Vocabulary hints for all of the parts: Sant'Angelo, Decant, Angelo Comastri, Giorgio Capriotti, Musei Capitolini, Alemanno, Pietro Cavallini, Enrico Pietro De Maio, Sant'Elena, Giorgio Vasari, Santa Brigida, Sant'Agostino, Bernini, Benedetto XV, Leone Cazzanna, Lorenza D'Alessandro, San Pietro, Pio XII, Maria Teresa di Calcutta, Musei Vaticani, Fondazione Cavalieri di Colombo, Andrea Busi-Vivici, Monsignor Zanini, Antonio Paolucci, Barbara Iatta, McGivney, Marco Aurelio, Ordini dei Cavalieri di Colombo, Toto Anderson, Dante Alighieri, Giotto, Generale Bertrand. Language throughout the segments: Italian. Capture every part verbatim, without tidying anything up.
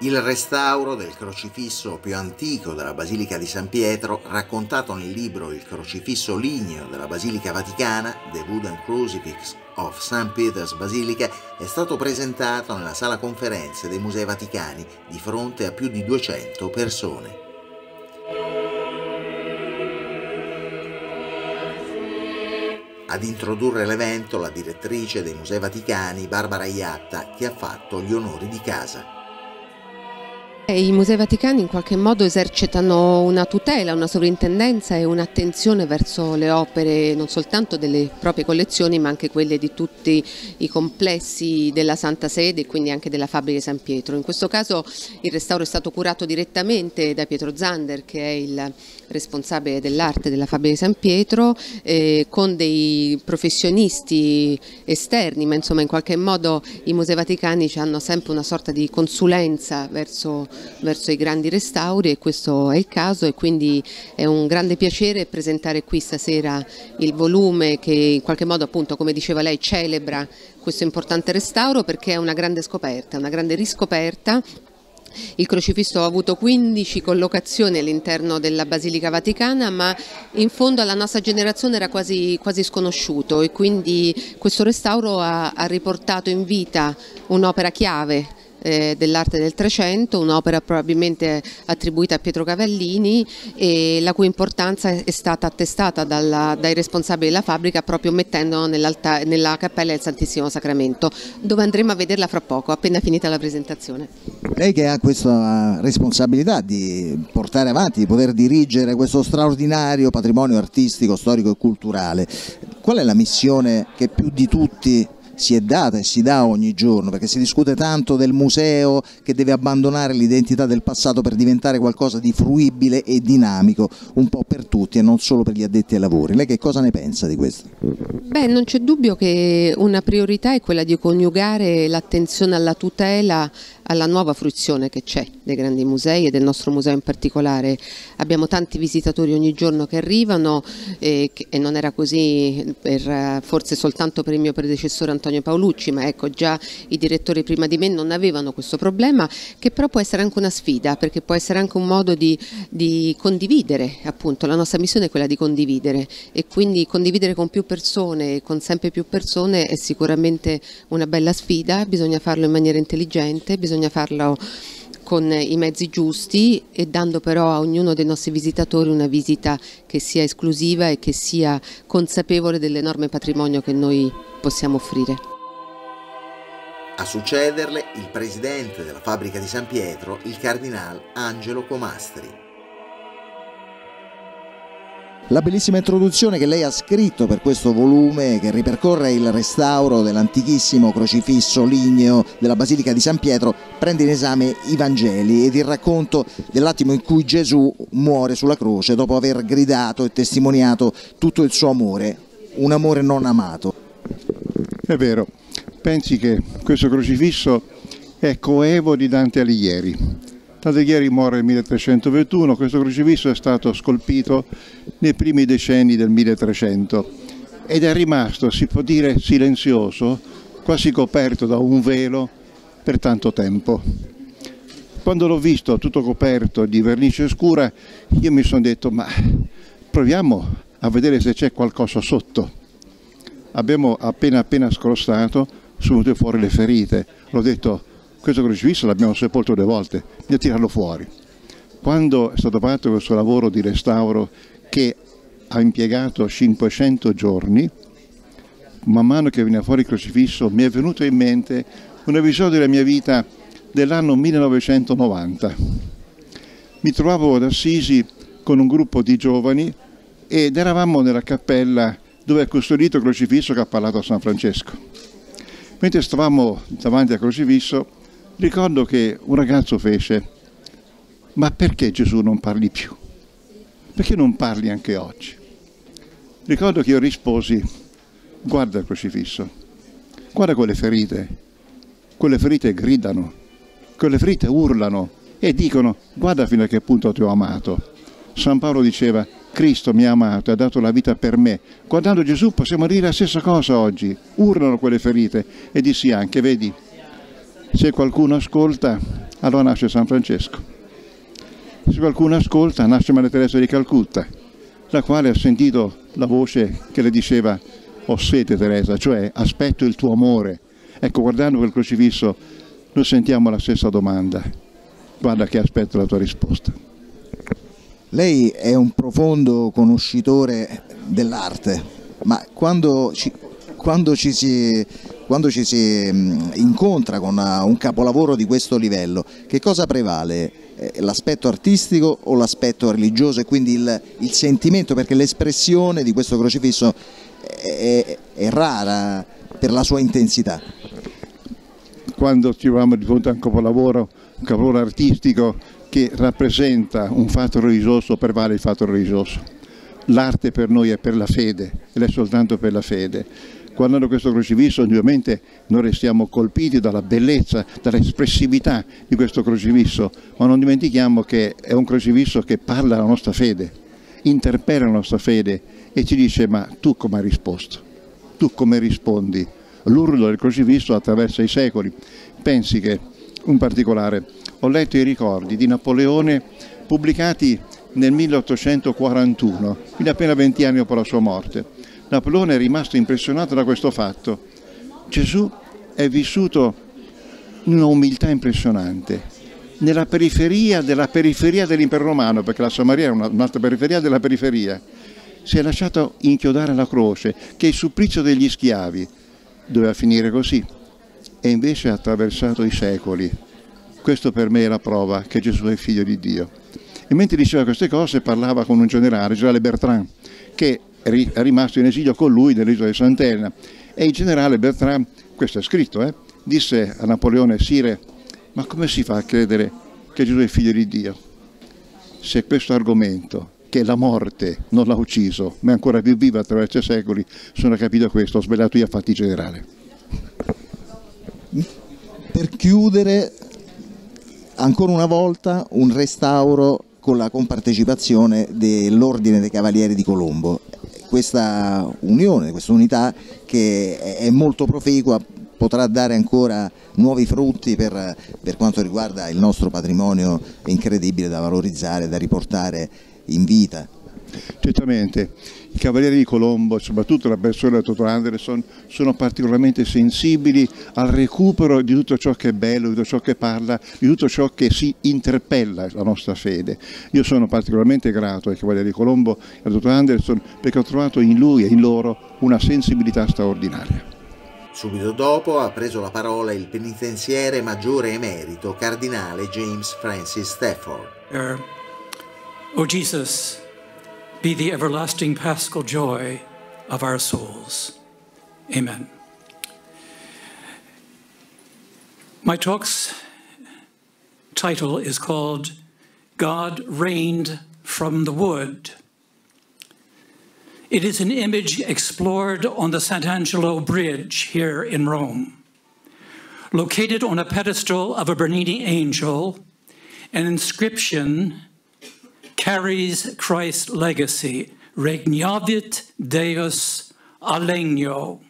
Il restauro del crocifisso più antico della Basilica di San Pietro, raccontato nel libro Il crocifisso ligneo della Basilica Vaticana, The Wooden Crucifix of Saint Peter's Basilica, è stato presentato nella sala conferenze dei Musei Vaticani di fronte a più di duecento persone. Ad introdurre l'evento la direttrice dei Musei Vaticani, Barbara Iatta, che ha fatto gli onori di casa. I Musei Vaticani in qualche modo esercitano una tutela, una sovrintendenza e un'attenzione verso le opere non soltanto delle proprie collezioni ma anche quelle di tutti i complessi della Santa Sede e quindi anche della fabbrica di San Pietro. In questo caso il restauro è stato curato direttamente da Pietro Zander, che è il responsabile dell'arte della fabbrica di San Pietro, eh, con dei professionisti esterni, ma insomma in qualche modo i Musei Vaticani ci hanno sempre una sorta di consulenza verso verso i grandi restauri, e questo è il caso, e quindi è un grande piacere presentare qui stasera il volume che in qualche modo, appunto, come diceva lei, celebra questo importante restauro, perché è una grande scoperta, una grande riscoperta. Il crocifisso ha avuto quindici collocazioni all'interno della Basilica Vaticana, ma in fondo alla nostra generazione era quasi, quasi sconosciuto, e quindi questo restauro ha, ha riportato in vita un'opera chiave dell'arte del Trecento, un'opera probabilmente attribuita a Pietro Cavallini e la cui importanza è stata attestata dalla, dai responsabili della fabbrica, proprio mettendolo nella Cappella del Santissimo Sacramento, dove andremo a vederla fra poco, appena finita la presentazione. Lei che ha questa responsabilità di portare avanti, di poter dirigere questo straordinario patrimonio artistico, storico e culturale, qual è la missione che più di tutti si è data e si dà ogni giorno, perché si discute tanto del museo che deve abbandonare l'identità del passato per diventare qualcosa di fruibile e dinamico un po' per tutti e non solo per gli addetti ai lavori. Lei che cosa ne pensa di questo? Beh, non c'è dubbio che una priorità è quella di coniugare l'attenzione alla tutela alla nuova fruizione che c'è dei grandi musei e del nostro museo in particolare. Abbiamo tanti visitatori ogni giorno che arrivano, e, e non era così per, forse soltanto per il mio predecessore Antonio Antonio Paolucci, ma ecco, già i direttori prima di me non avevano questo problema, che però può essere anche una sfida, perché può essere anche un modo di, di condividere, appunto. La nostra missione è quella di condividere, e quindi condividere con più persone, con sempre più persone, è sicuramente una bella sfida. Bisogna farlo in maniera intelligente, bisogna farlo con i mezzi giusti e dando però a ognuno dei nostri visitatori una visita che sia esclusiva e che sia consapevole dell'enorme patrimonio che noi possiamo offrire. A succederle il presidente della fabbrica di San Pietro, il cardinal Angelo Comastri. La bellissima introduzione che lei ha scritto per questo volume che ripercorre il restauro dell'antichissimo crocifisso ligneo della Basilica di San Pietro prende in esame i Vangeli ed il racconto dell'attimo in cui Gesù muore sulla croce dopo aver gridato e testimoniato tutto il suo amore, un amore non amato. È vero, pensi che questo crocifisso è coevo di Dante Alighieri. Alighieri muore nel milletrecentoventuno, questo crocifisso è stato scolpito nei primi decenni del milletrecento ed è rimasto, si può dire, silenzioso, quasi coperto da un velo per tanto tempo. Quando l'ho visto tutto coperto di vernice scura, io mi sono detto, ma proviamo a vedere se c'è qualcosa sotto. Abbiamo appena appena scrossato, sono venute fuori le ferite, l'ho detto, questo crocifisso l'abbiamo sepolto due volte, bisogna tirarlo fuori. Quando è stato fatto questo lavoro di restauro che ha impiegato cinquecento giorni, man mano che veniva fuori il crocifisso mi è venuto in mente un episodio della mia vita dell'anno millenovecentonovanta. Mi trovavo ad Assisi con un gruppo di giovani ed eravamo nella cappella dove è custodito il crocifisso che ha parlato a San Francesco. Mentre stavamo davanti al crocifisso, ricordo che un ragazzo fece: ma perché Gesù non parli più? Perché non parli anche oggi? Ricordo che io risposi: guarda il crocifisso, guarda quelle ferite, quelle ferite gridano, quelle ferite urlano e dicono: guarda fino a che punto ti ho amato. San Paolo diceva: Cristo mi ha amato e ha dato la vita per me. Guardando Gesù possiamo dire la stessa cosa oggi, urlano quelle ferite e dissi anche: vedi, se qualcuno ascolta, allora nasce San Francesco. Se qualcuno ascolta, nasce Maria Teresa di Calcutta, la quale ha sentito la voce che le diceva: ho sete Teresa, cioè aspetto il tuo amore. Ecco, guardando quel crocifisso noi sentiamo la stessa domanda: guarda che aspetto la tua risposta. Lei è un profondo conoscitore dell'arte, ma quando ci, quando ci si... Quando ci si incontra con un capolavoro di questo livello, che cosa prevale? L'aspetto artistico o l'aspetto religioso e quindi il, il sentimento? Perché l'espressione di questo crocifisso è, è rara per la sua intensità. Quando ci troviamo di fronte a un capolavoro, un capolavoro artistico che rappresenta un fatto religioso, prevale il fatto religioso. L'arte per noi è per la fede, ed è soltanto per la fede. Guardando questo crocifisso, ovviamente noi restiamo colpiti dalla bellezza, dall'espressività di questo crocifisso, ma non dimentichiamo che è un crocifisso che parla la nostra fede, interpella la nostra fede e ci dice: ma tu come hai risposto? Tu come rispondi? L'urlo del crocifisso attraversa i secoli. Pensi che, in particolare, ho letto i ricordi di Napoleone pubblicati nel milleottocentoquarantuno, quindi appena venti anni dopo la sua morte. Napoleone è rimasto impressionato da questo fatto. Gesù è vissuto in una umiltà impressionante, nella periferia della periferia dell'impero romano, perché la Samaria era un'altra periferia della periferia. Si è lasciato inchiodare alla croce, che è il supplizio degli schiavi, doveva finire così, e invece ha attraversato i secoli. Questo per me è la prova che Gesù è figlio di Dio. E mentre diceva queste cose parlava con un generale, il generale Bertrand, che è rimasto in esilio con lui nell'isola di Sant'Elena, e il generale Bertrand, questo è scritto, eh, disse a Napoleone: sire, ma come si fa a credere che Gesù è figlio di Dio, se questo argomento, che la morte non l'ha ucciso ma è ancora più viva attraverso i secoli? Sono capito questo, ho sbagliato io a fatti generale. Per chiudere, ancora una volta un restauro con la compartecipazione dell'Ordine dei Cavalieri di Colombo. Questa unione, questa unità che è molto proficua potrà dare ancora nuovi frutti per, per quanto riguarda il nostro patrimonio incredibile da valorizzare, da riportare in vita. Certamente, i Cavalieri di Colombo, soprattutto la persona di Toto Anderson, sono particolarmente sensibili al recupero di tutto ciò che è bello, di tutto ciò che parla, di tutto ciò che si interpella la nostra fede. Io sono particolarmente grato ai Cavalieri di Colombo e a Toto Anderson perché ho trovato in lui e in loro una sensibilità straordinaria. Subito dopo ha preso la parola il penitenziere maggiore emerito, cardinale James Francis Stafford. Uh, oh Jesus, be the everlasting Paschal joy of our souls. Amen. My talk's title is called God Reigned from the Wood. It is an image explored on the Sant'Angelo Bridge here in Rome, located on a pedestal of a Bernini angel. An inscription carries Christ's legacy: Regnavit Deus Alegno.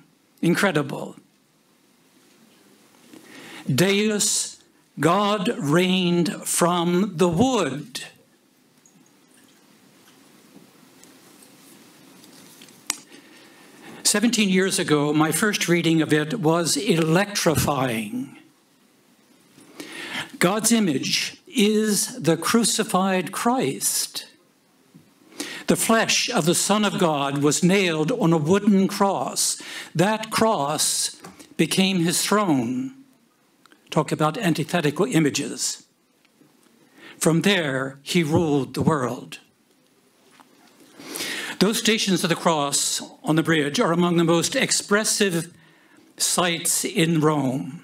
Incredible. Deus, God reigned from the wood. Seventeen years ago, my first reading of it was electrifying. God's image is the crucified Christ. The flesh of the Son of God was nailed on a wooden cross. That cross became his throne. Talk about antithetical images. From there, he ruled the world. Those Stations of the Cross on the bridge are among the most expressive sights in Rome,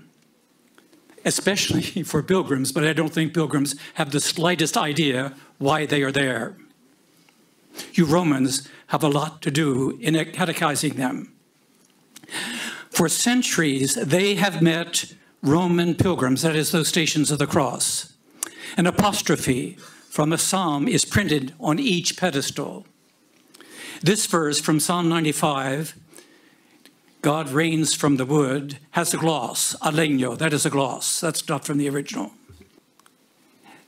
especially for pilgrims, but I don't think pilgrims have the slightest idea why they are there. You Romans have a lot to do in catechizing them. For centuries, they have met Roman pilgrims, that is, those Stations of the Cross. An apostrophe from a psalm is printed on each pedestal. This verse from Psalm ninety-five, God reigns from the wood, has a gloss, alegno, that is a gloss, that's not from the original.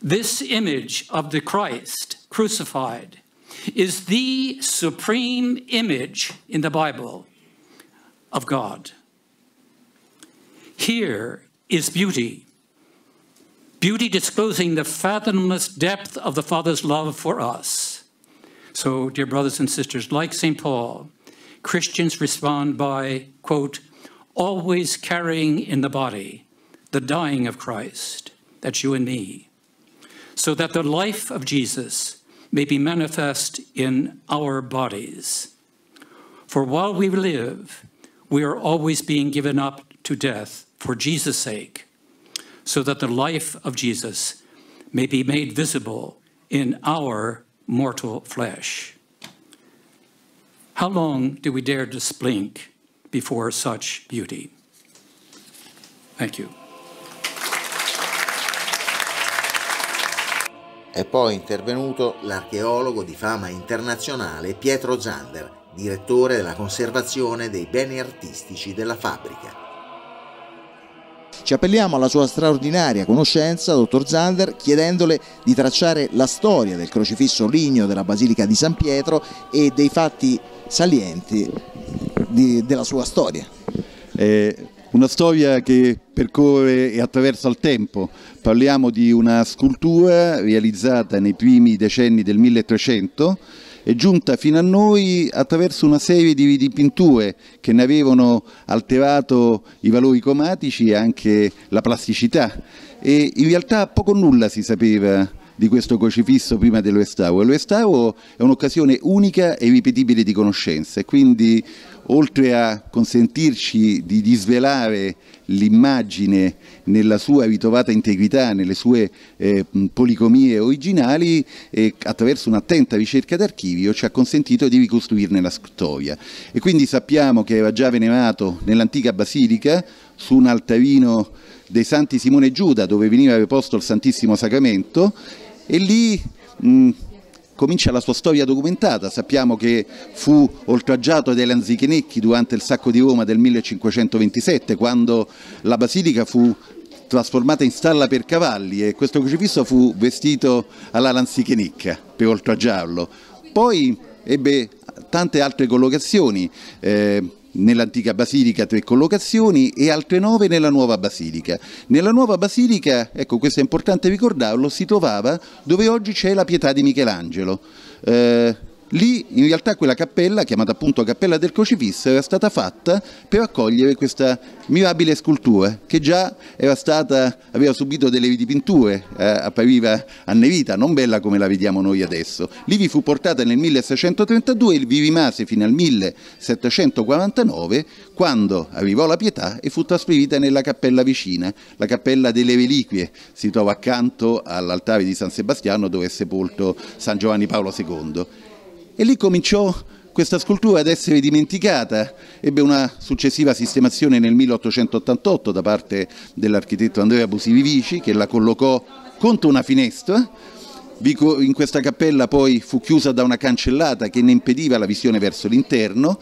This image of the Christ crucified is the supreme image in the Bible of God. Here is beauty, beauty disclosing the fathomless depth of the Father's love for us. So, dear brothers and sisters, like Saint Paul, Christians respond by, quote, always carrying in the body the dying of Christ, that's you and me, so that the life of Jesus may be manifest in our bodies. For while we live, we are always being given up to death for Jesus' sake, so that the life of Jesus may be made visible in our mortal flesh. How long do we dare to blink before such beauty? Thank you. È poi intervenuto l'archeologo di fama internazionale Pietro Zander, direttore della conservazione dei beni artistici della fabbrica. Ci appelliamo alla sua straordinaria conoscenza, dottor Zander, chiedendole di tracciare la storia del crocifisso ligneo della Basilica di San Pietro e dei fatti salienti di, della sua storia. Eh, una storia che percorre e attraversa il tempo. Parliamo di una scultura realizzata nei primi decenni del milletrecento e giunta fino a noi attraverso una serie di, di pinture che ne avevano alterato i valori cromatici e anche la plasticità, e in realtà poco o nulla si sapeva di questo crocifisso prima del restauro. Il restauro è un'occasione unica e ripetibile di conoscenza, e quindi oltre a consentirci di, di svelare l'immagine nella sua ritrovata integrità, nelle sue eh, policromie originali, eh, attraverso un'attenta ricerca d'archivio ci ha consentito di ricostruirne la storia. E quindi sappiamo che era già venerato nell'antica basilica su un altarino dei Santi Simone e Giuda, dove veniva riposto il Santissimo Sacramento, e lì mh, comincia la sua storia documentata. Sappiamo che fu oltraggiato dai lanzichenecchi durante il sacco di Roma del millecinquecentoventisette, quando la basilica fu trasformata in stalla per cavalli e questo crocifisso fu vestito alla lanzichenecca per oltraggiarlo. Poi ebbe tante altre collocazioni, eh, nell'antica basilica tre collocazioni e altre nove nella nuova basilica. Nella nuova basilica, ecco, questo è importante ricordarlo, si trovava dove oggi c'è la Pietà di Michelangelo. Eh, lì in realtà quella cappella, chiamata appunto Cappella del Crocifisso, era stata fatta per accogliere questa mirabile scultura che già era stata, aveva subito delle ridipinture, eh, appariva annerita, non bella come la vediamo noi adesso. Lì vi fu portata nel millesettecentotrentadue e vi rimase fino al millesettecentoquarantanove, quando arrivò la Pietà e fu trasferita nella cappella vicina, la Cappella delle Reliquie, si trova accanto all'altare di San Sebastiano dove è sepolto San Giovanni Paolo secondo. E lì cominciò questa scultura ad essere dimenticata, ebbe una successiva sistemazione nel milleottocentottantotto da parte dell'architetto Andrea Busi-Vivici, che la collocò contro una finestra. In questa cappella poi fu chiusa da una cancellata che ne impediva la visione verso l'interno,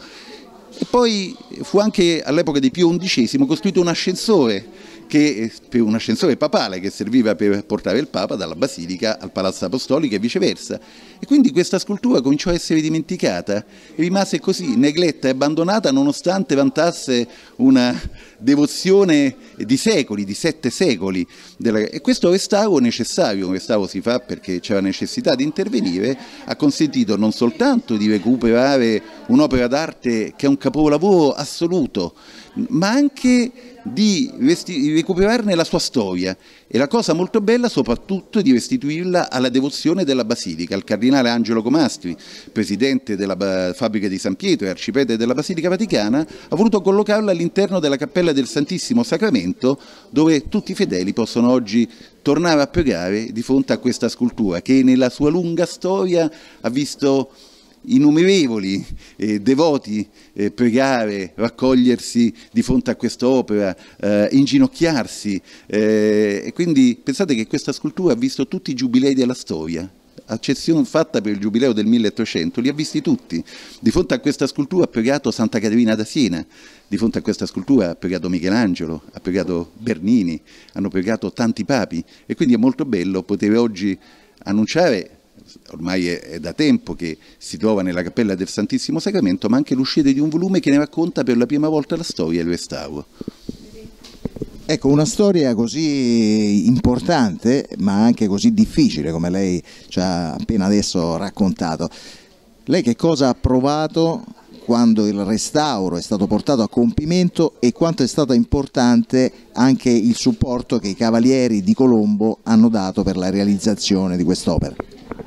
e poi fu anche all'epoca di Pio undicesimo costruito un ascensore, che, un ascensore papale che serviva per portare il Papa dalla Basilica al Palazzo Apostolico e viceversa. E quindi questa scultura cominciò a essere dimenticata e rimase così, negletta e abbandonata, nonostante vantasse una devozione di secoli, di sette secoli. Della... E questo restauro necessario, un restauro si fa perché c'era necessità di intervenire, ha consentito non soltanto di recuperare un'opera d'arte che è un capolavoro assoluto, ma anche di recuperarne la sua storia, e la cosa molto bella soprattutto è di restituirla alla devozione della Basilica. Il cardinale Angelo Comastri, presidente della fabbrica di San Pietro e arcipete della Basilica Vaticana, ha voluto collocarla all'interno della Cappella del Santissimo Sacramento, dove tutti i fedeli possono oggi tornare a pregare di fronte a questa scultura che nella sua lunga storia ha visto innumerevoli eh, devoti eh, pregare, raccogliersi di fronte a quest'opera, eh, inginocchiarsi, eh, e quindi pensate che questa scultura ha visto tutti i giubilei della storia. Accensione fatta per il giubileo del milleottocento, li ha visti tutti. Di fronte a questa scultura ha pregato Santa Caterina da Siena, di fronte a questa scultura ha pregato Michelangelo, ha pregato Bernini, hanno pregato tanti papi, e quindi è molto bello poter oggi annunciare, ormai è da tempo che si trova nella Cappella del Santissimo Sacramento, ma anche l'uscita di un volume che ne racconta per la prima volta la storia e il restauro. Ecco, una storia così importante ma anche così difficile, come lei ci ha appena adesso raccontato. Lei che cosa ha provato quando il restauro è stato portato a compimento, e quanto è stato importante anche il supporto che i Cavalieri di Colombo hanno dato per la realizzazione di quest'opera?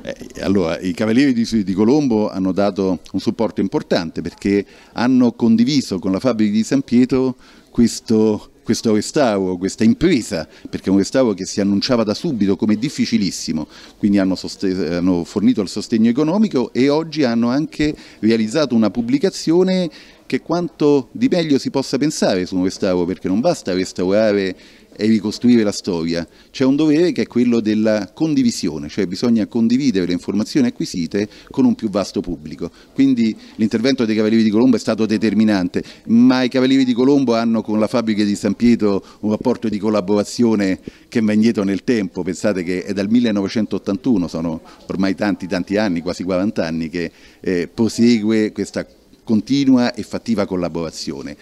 Eh, allora, i Cavalieri di, di Colombo hanno dato un supporto importante, perché hanno condiviso con la fabbrica di San Pietro questo... questo restauro, questa impresa, perché è un restauro che si annunciava da subito come difficilissimo, quindi hanno, hanno fornito il sostegno economico, e oggi hanno anche realizzato una pubblicazione che quanto di meglio si possa pensare su un restauro, perché non basta restaurare e ricostruire la storia, c'è un dovere che è quello della condivisione, cioè bisogna condividere le informazioni acquisite con un più vasto pubblico. Quindi l'intervento dei Cavalieri di Colombo è stato determinante, ma i Cavalieri di Colombo hanno con la fabbrica di San Pietro un rapporto di collaborazione che va indietro nel tempo. Pensate che è dal millenovecentottantuno, sono ormai tanti tanti anni, quasi quaranta anni, che eh, prosegue questa continua e fattiva collaborazione.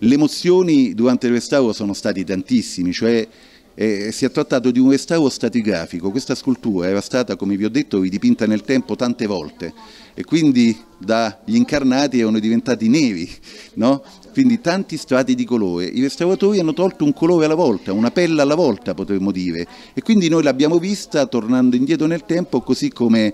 Le emozioni durante il restauro sono state tantissime, cioè eh, si è trattato di un restauro stratigrafico. Questa scultura era stata, come vi ho detto, ridipinta nel tempo tante volte, e quindi dagli incarnati erano diventati neri, no? Quindi tanti strati di colore. I restauratori hanno tolto un colore alla volta, una pelle alla volta potremmo dire, e quindi noi l'abbiamo vista tornando indietro nel tempo, così come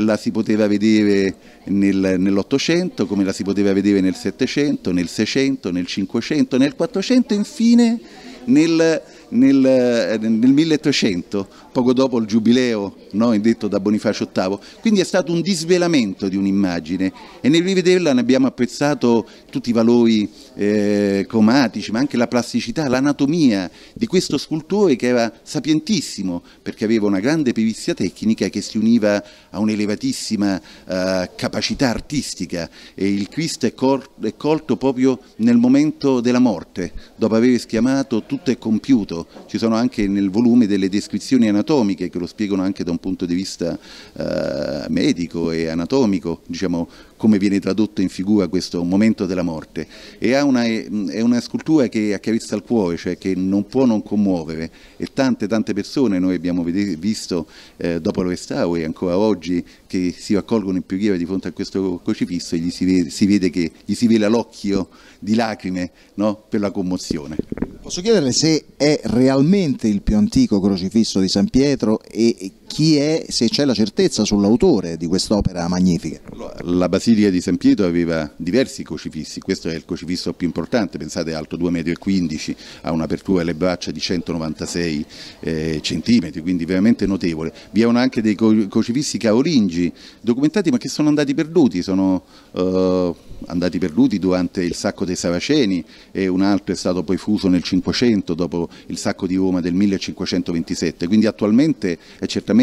la si poteva vedere nel, nell'Ottocento, come la si poteva vedere nel Settecento, nel Seicento, nel Cinquecento, nel Quattrocento e infine nel, nel, nel milleottocento, poco dopo il Giubileo, no, indetto da Bonifacio ottavo. Quindi è stato un disvelamento di un'immagine, e nel rivederla ne abbiamo apprezzato tutti i valori eh, cromatici, ma anche la plasticità, l'anatomia di questo scultore che era sapientissimo, perché aveva una grande perizia tecnica che si univa a un'elevatissima eh, capacità artistica, e il Cristo è, è colto proprio nel momento della morte, dopo aver schiamato tutto è compiuto. Ci sono anche nel volume delle descrizioni anatomiche che lo spiegano anche da un punto di vista eh, medico e anatomico, diciamo, come viene tradotto in figura questo momento della morte. E ha una, è una scultura che accarezza il cuore, cioè che non può non commuovere, e tante tante persone noi abbiamo visto eh, dopo il restauro e ancora oggi che si raccolgono in preghiera di fronte a questo crocifisso, e gli si vede, si vede che gli si vela l'occhio di lacrime, no? Per la commozione. Posso chiederle se è realmente il più antico crocifisso di San Pietro, e chi è, se c'è la certezza sull'autore di quest'opera magnifica? La Basilica di San Pietro aveva diversi crocifissi, questo è il crocifisso più importante, pensate, alto due virgola quindici metri, ha un'apertura alle braccia di centonovantasei eh, centimetri, quindi veramente notevole. Vi erano anche dei crocifissi carolingi documentati, ma che sono andati perduti, sono eh, andati perduti durante il sacco dei Saraceni, e un altro è stato poi fuso nel Cinquecento dopo il sacco di Roma del millecinquecentoventisette, quindi attualmente è certamente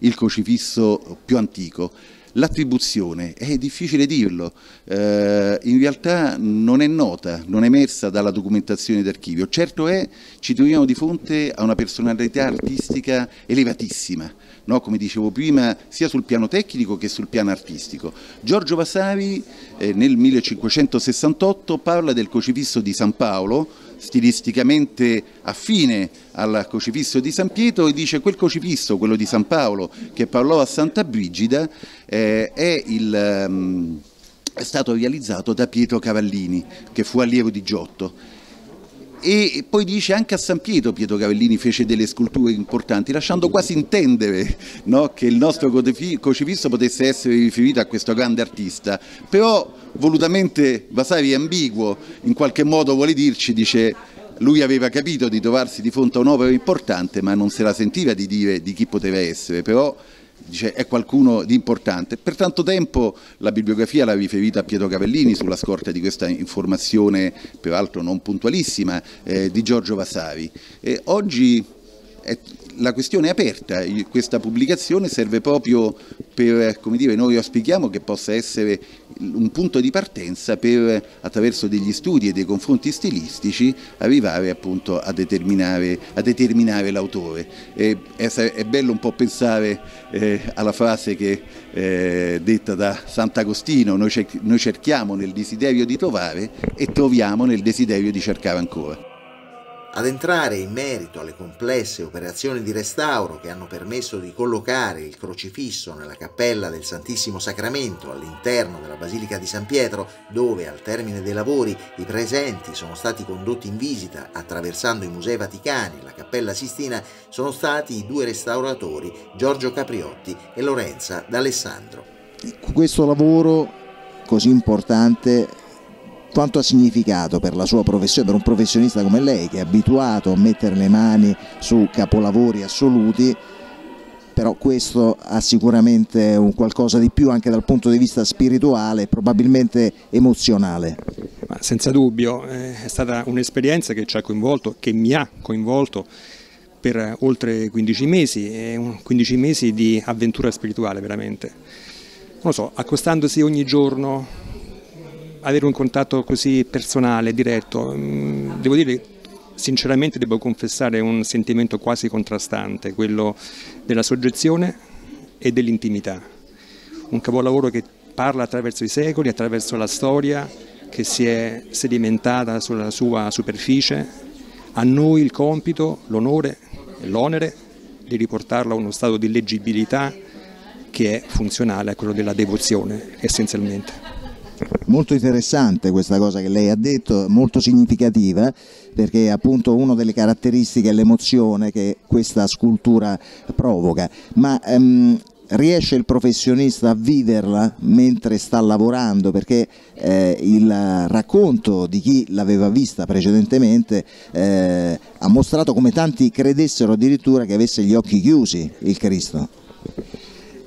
il crocifisso più antico. L'attribuzione è difficile dirlo, eh, in realtà non è nota, non è emersa dalla documentazione d'archivio. Certo è, ci troviamo di fronte a una personalità artistica elevatissima, no? Come dicevo prima, sia sul piano tecnico che sul piano artistico. Giorgio Vasari eh, nel millecinquecentosessantotto parla del crocifisso di San Paolo, stilisticamente affine al crocifisso di San Pietro, e dice: quel crocifisso, quello di San Paolo che parlò a Santa Brigida, eh, è il, um, è stato realizzato da Pietro Cavallini, che fu allievo di Giotto. E poi dice anche a San Pietro Pietro Cavallini fece delle sculture importanti, lasciando quasi intendere, no, che il nostro crocifisso potesse essere riferito a questo grande artista, però volutamente Vasari è ambiguo, in qualche modo vuole dirci, dice, lui aveva capito di trovarsi di fronte a un'opera importante, ma non se la sentiva di dire di chi poteva essere, però dice, è qualcuno di importante. Per tanto tempo la bibliografia l'ha riferita a Pietro Cavallini sulla scorta di questa informazione, peraltro non puntualissima, eh, di Giorgio Vasari. E oggi è, la questione è aperta, questa pubblicazione serve proprio per, come dire, noi auspichiamo che possa essere un punto di partenza per, attraverso degli studi e dei confronti stilistici, arrivare appunto a determinare, a determinare l'autore. È, è bello un po' pensare eh, alla frase che eh, detta da Sant'Agostino, noi, cer- noi cerchiamo nel desiderio di trovare e troviamo nel desiderio di cercare ancora. Ad entrare in merito alle complesse operazioni di restauro che hanno permesso di collocare il crocifisso nella cappella del Santissimo Sacramento all'interno della Basilica di San Pietro, dove al termine dei lavori i presenti sono stati condotti in visita attraversando i Musei Vaticani e la Cappella Sistina, sono stati i due restauratori Giorgio Capriotti e Lorenza D'Alessandro. Questo lavoro così importante quanto ha significato per la sua professione, per un professionista come lei che è abituato a mettere le mani su capolavori assoluti, però questo ha sicuramente un qualcosa di più anche dal punto di vista spirituale e probabilmente emozionale. Ma senza dubbio è stata un'esperienza che ci ha coinvolto, che mi ha coinvolto per oltre quindici mesi, quindici mesi di avventura spirituale veramente. Non lo so, accostandosi ogni giorno, avere un contatto così personale, diretto, devo dire, sinceramente devo confessare un sentimento quasi contrastante, quello della soggezione e dell'intimità. Un capolavoro che parla attraverso i secoli, attraverso la storia che si è sedimentata sulla sua superficie, a noi il compito, l'onore e l'onere di riportarlo a uno stato di leggibilità che è funzionale a quello della devozione essenzialmente. Molto interessante questa cosa che lei ha detto, molto significativa, perché è appunto una delle caratteristiche è l'emozione che questa scultura provoca, ma ehm, riesce il professionista a viverla mentre sta lavorando, perché eh, il racconto di chi l'aveva vista precedentemente eh, ha mostrato come tanti credessero addirittura che avesse gli occhi chiusi il Cristo.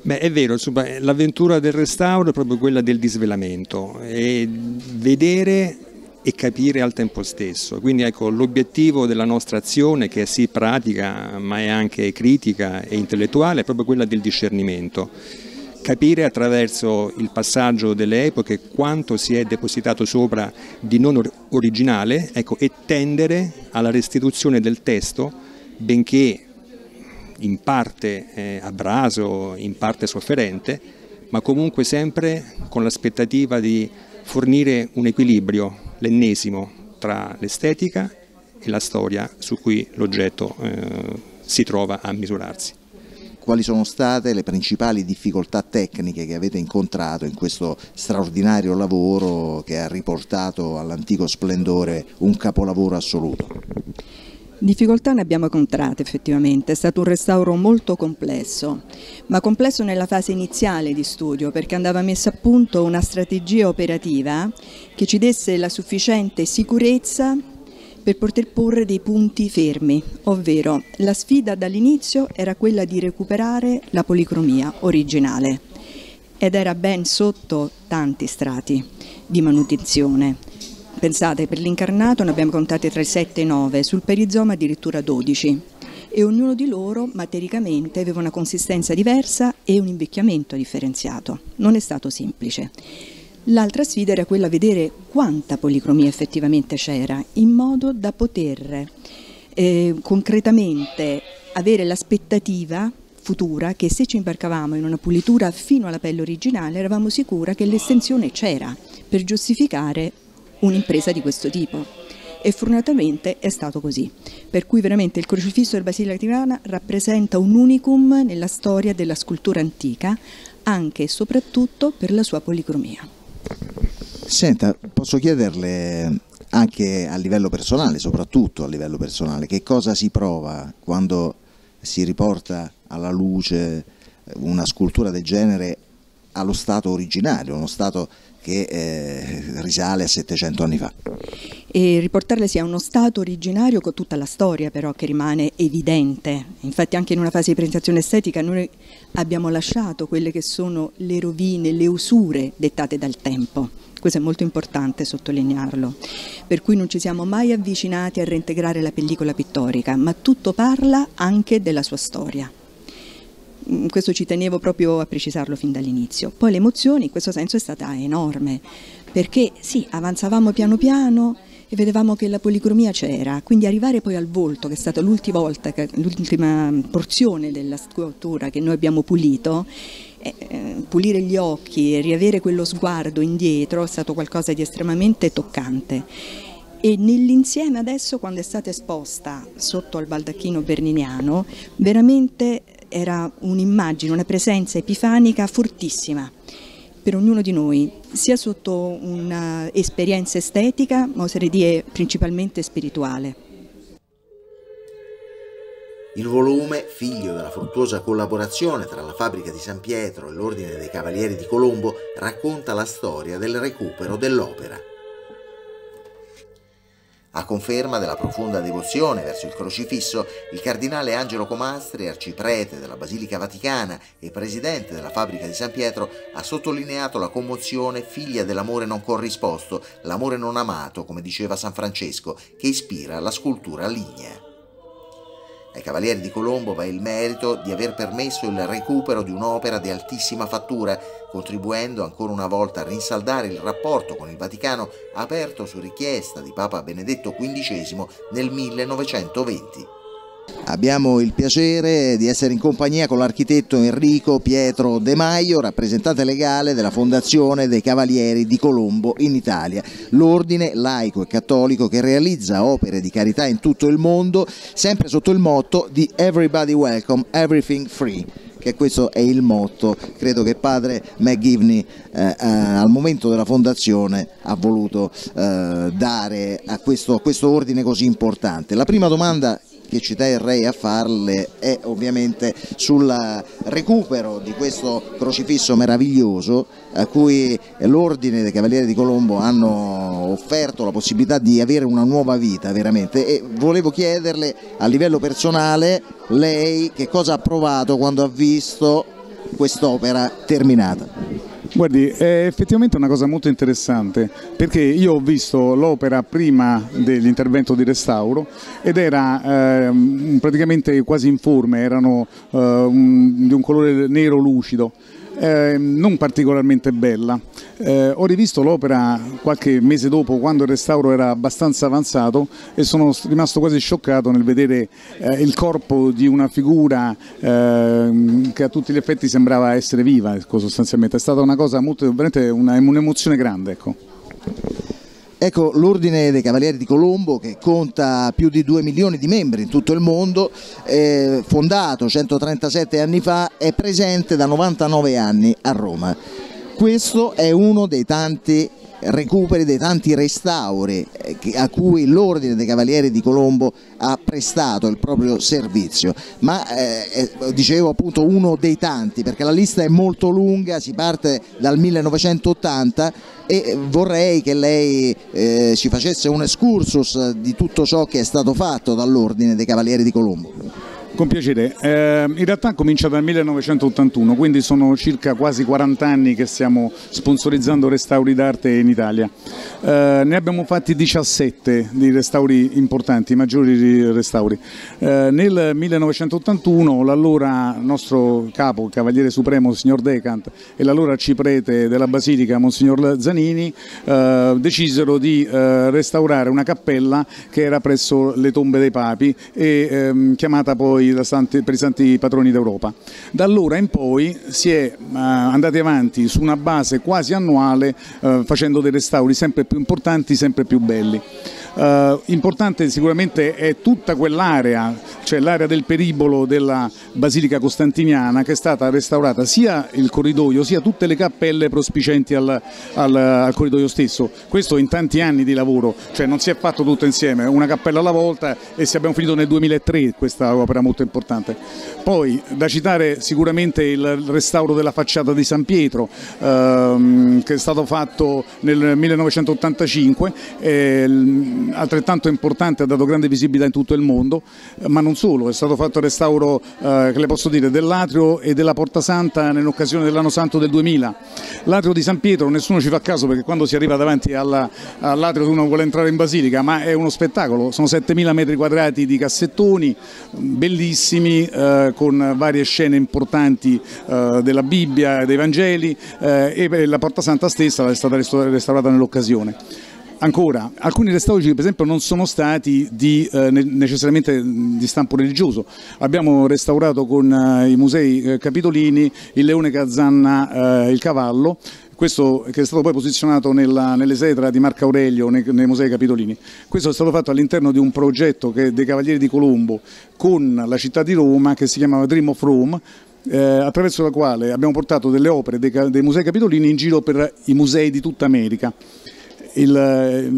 Beh, è vero, l'avventura del restauro è proprio quella del disvelamento, e vedere e capire al tempo stesso. Quindi ecco, l'obiettivo della nostra azione, che è sì pratica ma è anche critica e intellettuale, è proprio quella del discernimento. Capire attraverso il passaggio delle epoche quanto si è depositato sopra di non originale, ecco, e tendere alla restituzione del testo, benché in parte eh, a braso, in parte sofferente, ma comunque sempre con l'aspettativa di fornire un equilibrio, l'ennesimo, tra l'estetica e la storia su cui l'oggetto eh, si trova a misurarsi. Quali sono state le principali difficoltà tecniche che avete incontrato in questo straordinario lavoro che ha riportato all'antico splendore un capolavoro assoluto? Difficoltà ne abbiamo incontrate effettivamente, è stato un restauro molto complesso, ma complesso nella fase iniziale di studio, perché andava messa a punto una strategia operativa che ci desse la sufficiente sicurezza per poter porre dei punti fermi, ovvero la sfida dall'inizio era quella di recuperare la policromia originale ed era ben sotto tanti strati di manutenzione. Pensate, per l'incarnato ne abbiamo contate tra i sette e i nove, sul perizoma addirittura dodici, e ognuno di loro matericamente aveva una consistenza diversa e un invecchiamento differenziato. Non è stato semplice. L'altra sfida era quella di vedere quanta policromia effettivamente c'era, in modo da poter eh, concretamente avere l'aspettativa futura che se ci imbarcavamo in una pulitura fino alla pelle originale eravamo sicura che l'estensione c'era per giustificare un'impresa di questo tipo, e fortunatamente è stato così, per cui veramente il crocifisso della Basilica Vaticana rappresenta un unicum nella storia della scultura antica, anche e soprattutto per la sua policromia. Senta, posso chiederle anche a livello personale, soprattutto a livello personale, che cosa si prova quando si riporta alla luce una scultura del genere allo stato originario, uno stato che eh, risale a settecento anni fa? E riportarle sia uno stato originario con tutta la storia però che rimane evidente. Infatti anche in una fase di presentazione estetica noi abbiamo lasciato quelle che sono le rovine, le usure dettate dal tempo. Questo è molto importante sottolinearlo, per cui non ci siamo mai avvicinati a reintegrare la pellicola pittorica, ma tutto parla anche della sua storia. Questo ci tenevo proprio a precisarlo fin dall'inizio. Poi l'emozione in questo senso è stata enorme, perché sì, avanzavamo piano piano e vedevamo che la policromia c'era, quindi arrivare poi al volto, che è stata l'ultima volta, l'ultima porzione della scultura che noi abbiamo pulito, eh, pulire gli occhi e riavere quello sguardo indietro è stato qualcosa di estremamente toccante. E nell'insieme adesso, quando è stata esposta sotto al baldacchino berniniano, veramente era un'immagine, una presenza epifanica fortissima per ognuno di noi, sia sotto un'esperienza estetica, ma oserei dire principalmente spirituale. Il volume, figlio della fruttuosa collaborazione tra la fabbrica di San Pietro e l'Ordine dei Cavalieri di Colombo, racconta la storia del recupero dell'opera. A conferma della profonda devozione verso il crocifisso, il cardinale Angelo Comastri, arciprete della Basilica Vaticana e presidente della fabbrica di San Pietro, ha sottolineato la commozione figlia dell'amore non corrisposto, l'amore non amato, come diceva San Francesco, che ispira la scultura lignea. Ai Cavalieri di Colombo va il merito di aver permesso il recupero di un'opera di altissima fattura, contribuendo ancora una volta a rinsaldare il rapporto con il Vaticano aperto su richiesta di Papa Benedetto quindicesimo nel millenovecentoventi. Abbiamo il piacere di essere in compagnia con l'architetto Enrico Pietro De Maio, rappresentante legale della Fondazione dei Cavalieri di Colombo in Italia, l'ordine laico e cattolico che realizza opere di carità in tutto il mondo, sempre sotto il motto di Everybody Welcome, Everything Free, che questo è il motto, credo che padre McGivney eh, eh, al momento della fondazione ha voluto eh, dare a questo, a questo ordine così importante. La prima domanda che ci terrei a farle è ovviamente sul recupero di questo crocifisso meraviglioso a cui l'Ordine dei Cavalieri di Colombo hanno offerto la possibilità di avere una nuova vita veramente, e volevo chiederle a livello personale lei che cosa ha provato quando ha visto quest'opera terminata. Guardi, è effettivamente una cosa molto interessante, perché io ho visto l'opera prima dell'intervento di restauro ed era eh, praticamente quasi informe, erano eh, un, di un colore nero lucido, eh, non particolarmente bella. Eh, ho rivisto l'opera qualche mese dopo, quando il restauro era abbastanza avanzato, e sono rimasto quasi scioccato nel vedere eh, il corpo di una figura eh, che a tutti gli effetti sembrava essere viva, sostanzialmente. È stata una cosa molto, veramente un'emozione grande, ecco. Ecco, l'Ordine dei Cavalieri di Colombo, che conta più di due milioni di membri in tutto il mondo, eh, fondato centotrentasette anni fa, è presente da novantanove anni a Roma. Questo è uno dei tanti recuperi, dei tanti restauri a cui l'Ordine dei Cavalieri di Colombo ha prestato il proprio servizio, ma eh, dicevo appunto uno dei tanti, perché la lista è molto lunga, si parte dal millenovecentottanta, e vorrei che lei eh, ci facesse un excursus di tutto ciò che è stato fatto dall'Ordine dei Cavalieri di Colombo. Con piacere, eh, in realtà comincia dal millenovecentottantuno, quindi sono circa quasi quaranta anni che stiamo sponsorizzando restauri d'arte in Italia. Eh, ne abbiamo fatti diciassette di restauri importanti, maggiori restauri. Eh, nel millenovecentottantuno l'allora nostro capo, Cavaliere Supremo, signor Decant, e l'allora arciprete della Basilica, Monsignor Zanini, eh, decisero di eh, restaurare una cappella che era presso le tombe dei papi e ehm, chiamata poi per i santi patroni d'Europa. Da allora in poi si è uh, andati avanti su una base quasi annuale, uh, facendo dei restauri sempre più importanti, sempre più belli. Eh, importante sicuramente è tutta quell'area, cioè l'area del peribolo della Basilica Costantiniana, che è stata restaurata sia il corridoio sia tutte le cappelle prospicenti al, al, al corridoio stesso. Questo in tanti anni di lavoro, cioè non si è fatto tutto insieme, una cappella alla volta, e si abbiamo finito nel duemilatré questa opera molto importante. Poi da citare sicuramente il restauro della facciata di San Pietro, ehm, che è stato fatto nel millenovecentottantacinque, ehm, altrettanto importante, ha dato grande visibilità in tutto il mondo, ma non solo, è stato fatto il restauro, eh, che le posso dire, dell'atrio e della Porta Santa in occasione dell'anno santo del duemila. L'atrio di San Pietro nessuno ci fa caso, perché quando si arriva davanti all'atrio uno vuole entrare in basilica, ma è uno spettacolo, sono settemila metri quadrati di cassettoni bellissimi, eh, con varie scene importanti, eh, della Bibbia, dei Vangeli, eh, e la Porta Santa stessa è stata restaurata nell'occasione. Ancora, alcuni restauri per esempio non sono stati di, eh, necessariamente di stampo religioso. Abbiamo restaurato con eh, i musei eh, capitolini il Leone Cazzanna, eh, il cavallo, questo che è stato poi posizionato nella, nelle setra di Marco Aurelio nei, nei musei capitolini. Questo è stato fatto all'interno di un progetto che, dei Cavalieri di Colombo con la città di Roma, che si chiamava Dream of Rome, Eh, attraverso la quale abbiamo portato delle opere dei, dei musei capitolini in giro per i musei di tutta America. Il,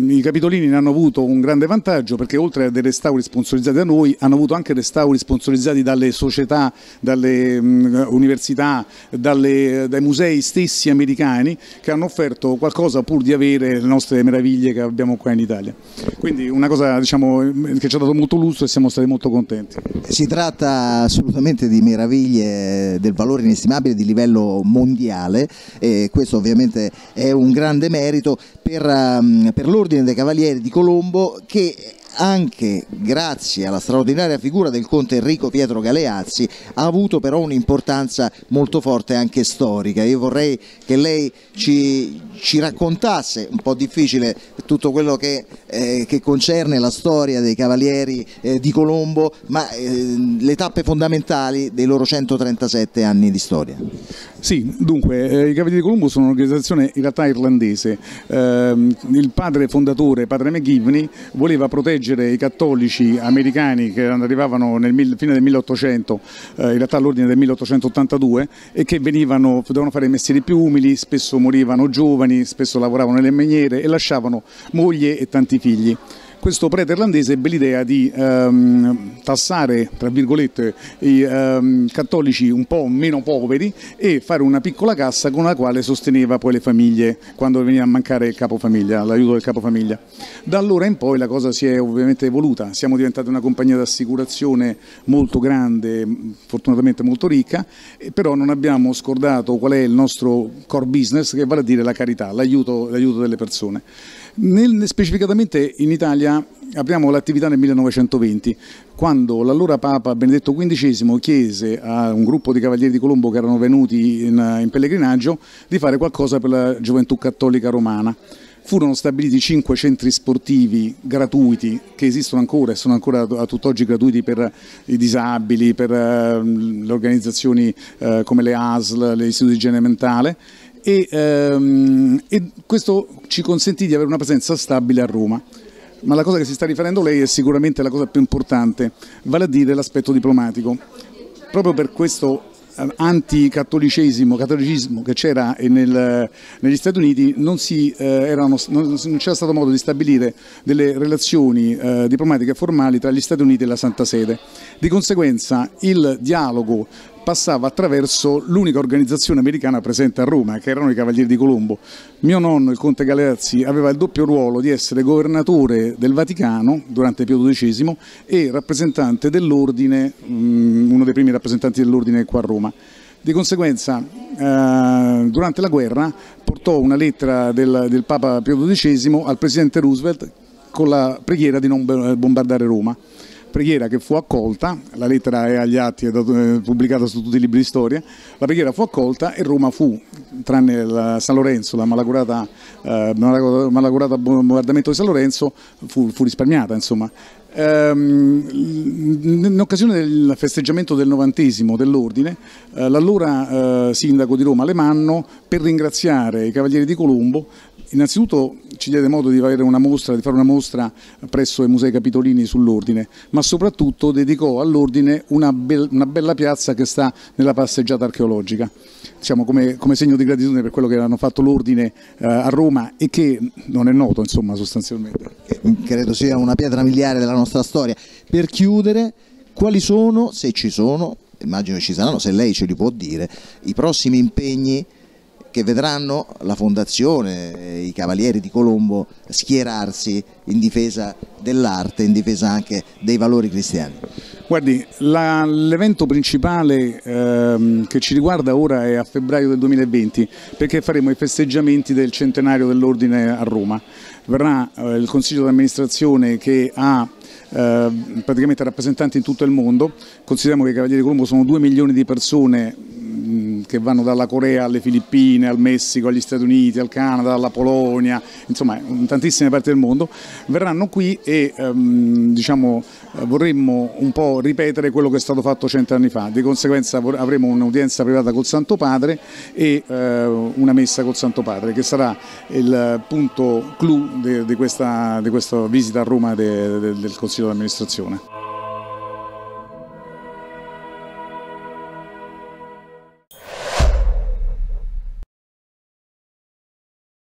I capitolini ne hanno avuto un grande vantaggio, perché oltre a dei restauri sponsorizzati da noi hanno avuto anche restauri sponsorizzati dalle società, dalle mh, università, dalle, dai musei stessi americani, che hanno offerto qualcosa pur di avere le nostre meraviglie che abbiamo qua in Italia. Quindi una cosa, diciamo, che ci ha dato molto lustro e siamo stati molto contenti. Si tratta assolutamente di meraviglie del valore inestimabile di livello mondiale, e questo ovviamente è un grande merito per per l'Ordine dei Cavalieri di Colombo, che anche grazie alla straordinaria figura del conte Enrico Pietro Galeazzi ha avuto però un'importanza molto forte anche storica. Io vorrei che lei ci, ci raccontasse, un po' difficile, tutto quello che, eh, che concerne la storia dei Cavalieri eh, di Colombo, ma eh, le tappe fondamentali dei loro centotrentasette anni di storia. Sì, dunque, eh, i Cavalieri di Colombo sono un'organizzazione in realtà irlandese. Eh, il padre fondatore, padre McGivney, voleva proteggere i cattolici americani che arrivavano nel fine del milleottocento, eh, in realtà all'ordine del milleottocentottantadue, e che venivano, dovevano fare i mestieri più umili, spesso morivano giovani, spesso lavoravano nelle miniere e lasciavano moglie e tanti figli. Questo prete irlandese ebbe l'idea di ehm, tassare, tra virgolette, i ehm, cattolici un po' meno poveri e fare una piccola cassa con la quale sosteneva poi le famiglie quando veniva a mancare il capofamiglia, l'aiuto del capofamiglia. Da allora in poi la cosa si è ovviamente evoluta, siamo diventati una compagnia d'assicurazione molto grande, fortunatamente molto ricca, però non abbiamo scordato qual è il nostro core business, che vale a dire la carità, l'aiuto delle persone. Nel, specificatamente in Italia apriamo l'attività nel millenovecentoventi, quando l'allora Papa Benedetto quindicesimo chiese a un gruppo di Cavalieri di Colombo che erano venuti in, in pellegrinaggio di fare qualcosa per la gioventù cattolica romana. Furono stabiliti cinque centri sportivi gratuiti, che esistono ancora e sono ancora a tutt'oggi gratuiti per i disabili, per uh, le organizzazioni uh, come le A S L, gli istituti di igiene mentale. E, ehm, e questo ci consentì di avere una presenza stabile a Roma. Ma la cosa che si sta riferendo lei è sicuramente la cosa più importante, vale a dire l'aspetto diplomatico. Proprio per questo anticattolicesimo cattolicismo che c'era negli Stati Uniti non, eh, non, non c'era stato modo di stabilire delle relazioni eh, diplomatiche formali tra gli Stati Uniti e la Santa Sede. Di conseguenza il dialogo passava attraverso l'unica organizzazione americana presente a Roma, che erano i Cavalieri di Colombo. Mio nonno, il conte Galeazzi, aveva il doppio ruolo di essere governatore del Vaticano durante Pio dodicesimo e rappresentante dell'ordine, uno dei primi rappresentanti dell'ordine qua a Roma. Di conseguenza, eh, durante la guerra portò una lettera del, del Papa Pio dodicesimo al presidente Roosevelt con la preghiera di non bombardare Roma. Preghiera che fu accolta, la lettera è agli atti, è pubblicata su tutti i libri di storia, la preghiera fu accolta e Roma fu, tranne la San Lorenzo, la malaugurata, eh, malaugurata bombardamento di San Lorenzo, fu, fu risparmiata, insomma. In occasione del festeggiamento del novantesimo dell'Ordine, l'allora sindaco di Roma, Alemanno, per ringraziare i Cavalieri di Colombo, innanzitutto ci diede modo di avere una mostra, di fare una mostra presso i Musei Capitolini sull'Ordine, ma soprattutto dedicò all'Ordine una, be una bella piazza che sta nella passeggiata archeologica, diciamo come, come segno di gratitudine per quello che hanno fatto l'Ordine eh, a Roma e che non è noto, insomma, sostanzialmente. Credo sia una pietra miliare della nostra storia. Per chiudere, quali sono, se ci sono, immagino ci saranno, se lei ce li può dire, i prossimi impegni che vedranno la Fondazione, i Cavalieri di Colombo schierarsi in difesa dell'arte, in difesa anche dei valori cristiani? Guardi, l'evento principale ehm, che ci riguarda ora è a febbraio del duemilaventi, perché faremo i festeggiamenti del centenario dell'Ordine a Roma. Verrà eh, il Consiglio di amministrazione che ha eh, praticamente rappresentanti in tutto il mondo. Consideriamo che i Cavalieri di Colombo sono due milioni di persone che vanno dalla Corea alle Filippine, al Messico, agli Stati Uniti, al Canada, alla Polonia, insomma in tantissime parti del mondo, verranno qui e ehm, diciamo, vorremmo un po' ripetere quello che è stato fatto cent'anni fa. Di conseguenza avremo un'udienza privata col Santo Padre e eh, una messa col Santo Padre, che sarà il punto clou di questa, di questa visita a Roma de, de, del Consiglio di amministrazione.